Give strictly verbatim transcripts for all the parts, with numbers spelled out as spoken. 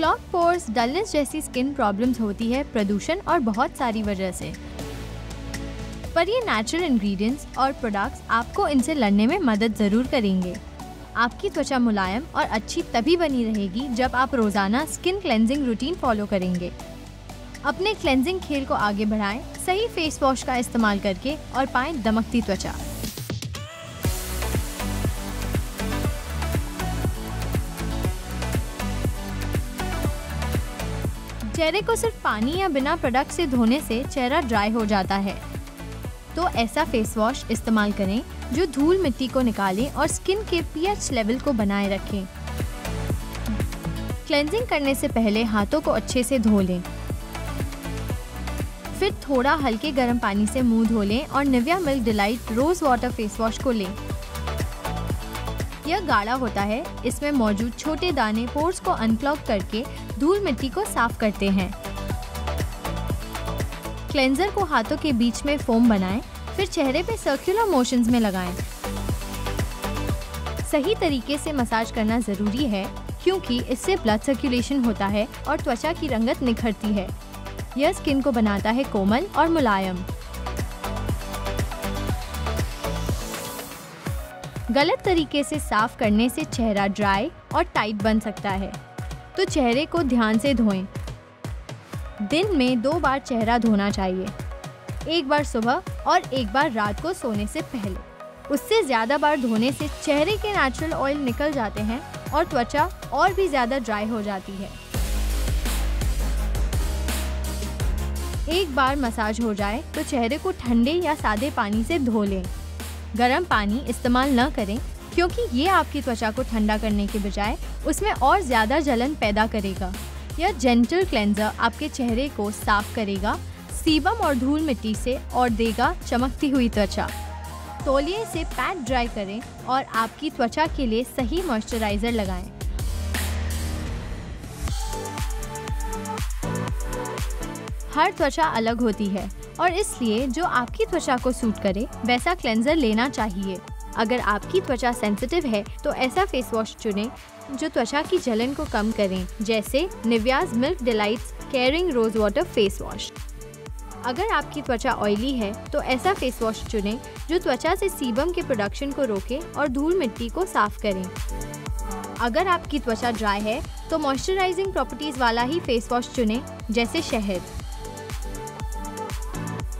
Clog pores, dullness जैसी skin problems होती है प्रदूषण और बहुत सारी वजह से, पर ये नेचुरल इंग्रेडिएंट्स और प्रोडक्ट्स आपको इनसे लड़ने में मदद ज़रूर करेंगे। आपकी त्वचा मुलायम और अच्छी तभी बनी रहेगी जब आप रोज़ाना स्किन क्लेंजिंग रूटीन फॉलो करेंगे। अपने क्लेंजिंग खेल को आगे बढ़ाएं, सही फेस वॉश का इस्तेमाल करके और पाएं दमकती त्वचा। चेहरे को सिर्फ पानी या बिना प्रोडक्ट से धोने से चेहरा ड्राई हो जाता है, तो ऐसा फेस वॉश इस्तेमाल करें जो धूल मिट्टी को निकाले और स्किन के पीएच लेवल को बनाए रखें। क्लेंजिंग करने से पहले हाथों को अच्छे से धो लें, फिर थोड़ा हल्के गर्म पानी से मुंह धो लें और Nivea milk delight rose water face wash को लें। यह गाढ़ा होता है, इसमें मौजूद छोटे दाने पोर्स को अनक्लॉग करके धूल मिट्टी को साफ करते हैं। क्लेंजर को हाथों के बीच में फोम बनाएं, फिर चेहरे पे सर्कुलर मोशंस में लगाएं। सही तरीके से मसाज करना ज़रूरी है क्योंकि इससे ब्लड सर्कुलेशन होता है और त्वचा की रंगत निखरती है। यह स्किन को बनाता है कोमल और मुलायम। गलत तरीके से साफ करने से चेहरा ड्राई और टाइट बन सकता है, तो चेहरे को ध्यान से धोएं। दिन में दो बार चेहरा धोना चाहिए, एक बार सुबह और एक बार रात को सोने से पहले। उससे ज़्यादा बार धोने से चेहरे के नेचुरल ऑयल निकल जाते हैं और त्वचा और भी ज़्यादा ड्राई हो जाती है। एक बार मसाज हो जाए तो चेहरे को ठंडे या सादे पानी से धो लें। गर्म पानी इस्तेमाल न करें क्योंकि ये आपकी त्वचा को ठंडा करने के बजाय उसमें और ज़्यादा जलन पैदा करेगा। यह जेंटल क्लेंजर आपके चेहरे को साफ करेगा, सीबम और धूल मिट्टी से, और देगा चमकती हुई त्वचा। तौलिए से पैड ड्राई करें और आपकी त्वचा के लिए सही मॉइस्चराइज़र लगाएं। हर त्वचा अलग होती है और इसलिए जो आपकी त्वचा को सूट करे वैसा क्लेंजर लेना चाहिए। अगर आपकी त्वचा सेंसिटिव है तो ऐसा फेस वॉश चुनें जो त्वचा की जलन को कम करें, जैसे Nivea's milk delights caring rose water face wash. अगर आपकी त्वचा ऑयली है तो ऐसा फेस वॉश चुनें जो त्वचा से सीबम के प्रोडक्शन को रोके और धूल मिट्टी को साफ करें। अगर आपकी त्वचा ड्राई है तो मॉइस्चराइजिंग प्रॉपर्टीज वाला ही फेस वॉश चुनें, जैसे शहद।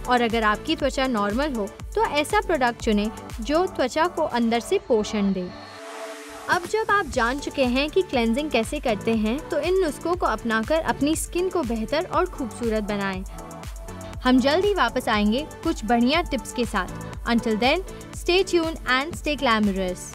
और अगर आपकी त्वचा नॉर्मल हो तो ऐसा प्रोडक्ट चुनें जो त्वचा को अंदर से पोषण दे। अब जब आप जान चुके हैं कि क्लेंजिंग कैसे करते हैं, तो इन नुस्खों को अपनाकर अपनी स्किन को बेहतर और खूबसूरत बनाएं। हम जल्द ही वापस आएंगे कुछ बढ़िया टिप्स के साथ। Until then, stay tune and stay glamorous.